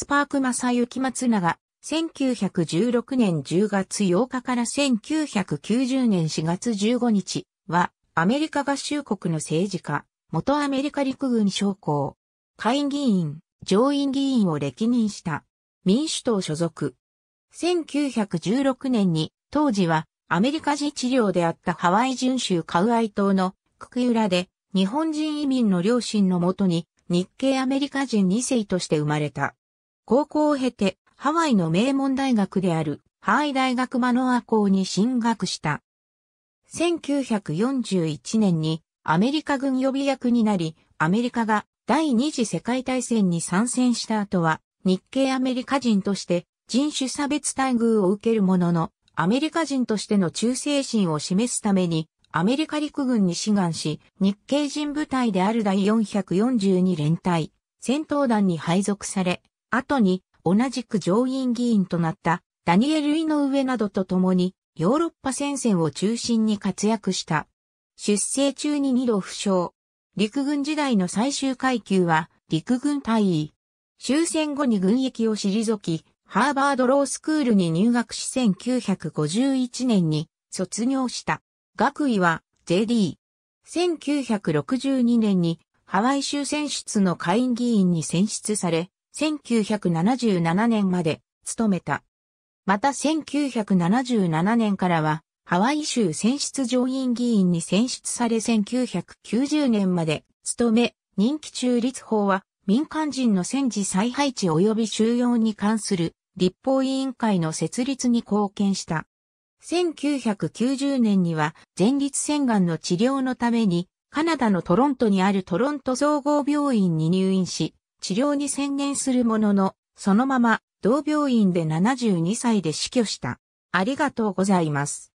スパーク正幸松永、1916年10月8日から1990年4月15日は、アメリカ合衆国の政治家、元アメリカ陸軍将校、下院議員、上院議員を歴任した、民主党所属。1916年に、当時はアメリカ自治領であったハワイ準州カウアイ島のククイウラで、日本人移民の両親のもとに、日系アメリカ人2世として生まれた。高校を経て、ハワイの名門大学である、ハワイ大学マノア校に進学した。1941年に、アメリカ軍予備役になり、アメリカが第二次世界大戦に参戦した後は、日系アメリカ人として人種差別待遇を受けるものの、アメリカ人としての忠誠心を示すために、アメリカ陸軍に志願し、日系人部隊である第442連隊、戦闘団に配属され、後に同じく上院議員となったダニエル・イノウエなどと共に、ヨーロッパ戦線を中心に活躍した。出征中に2度負傷。陸軍時代の最終階級は、陸軍大尉。終戦後に軍役を退き、ハーバードロースクールに入学し1951年に卒業した。学位は JD。1962年にハワイ州選出の下院議員に選出され、1977年まで務めた。また1977年からはハワイ州選出上院議員に選出され1990年まで務め、任期中立法は民間人の戦時再配置及び収容に関する立法委員会の設立に貢献した。1990年には前立腺がんの治療のためにカナダのトロントにあるトロント総合病院に入院し、治療に専念するものの、そのまま同病院で72歳で死去した。ありがとうございます。